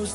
close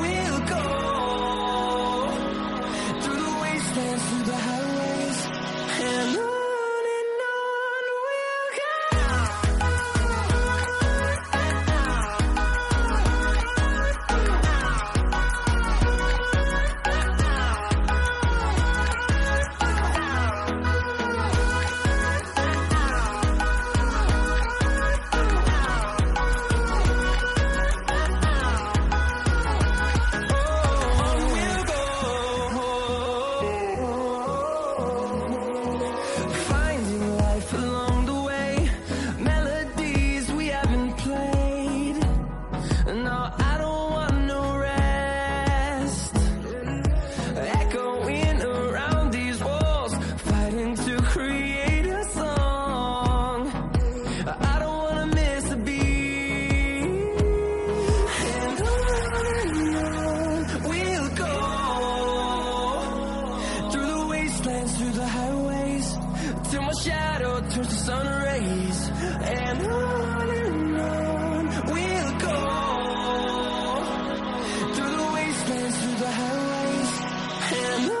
we'll go, through the wastelands, through the highways, and on. Through the highways, till my shadow turns to sun rays, and on we'll go, through the wastelands, through the highways, and on.